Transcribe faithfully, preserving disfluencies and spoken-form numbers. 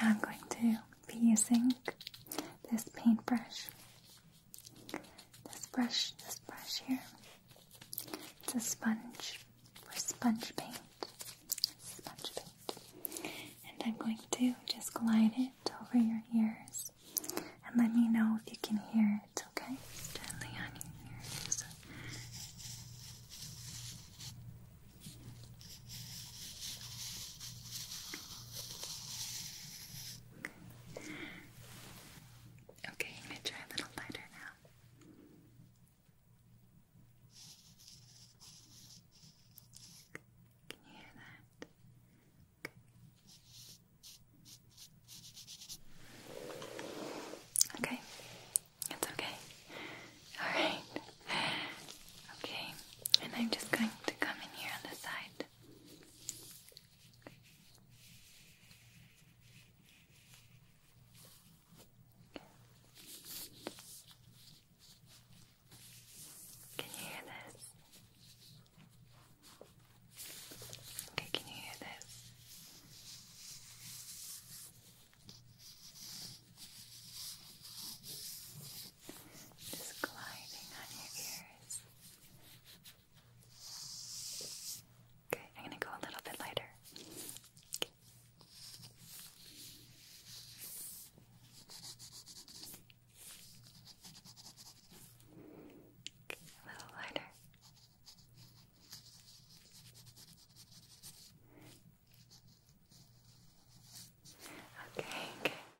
Now I'm going to be using this paintbrush. This brush, this brush here. It's a sponge for sponge paint. Sponge paint. And I'm going to just glide it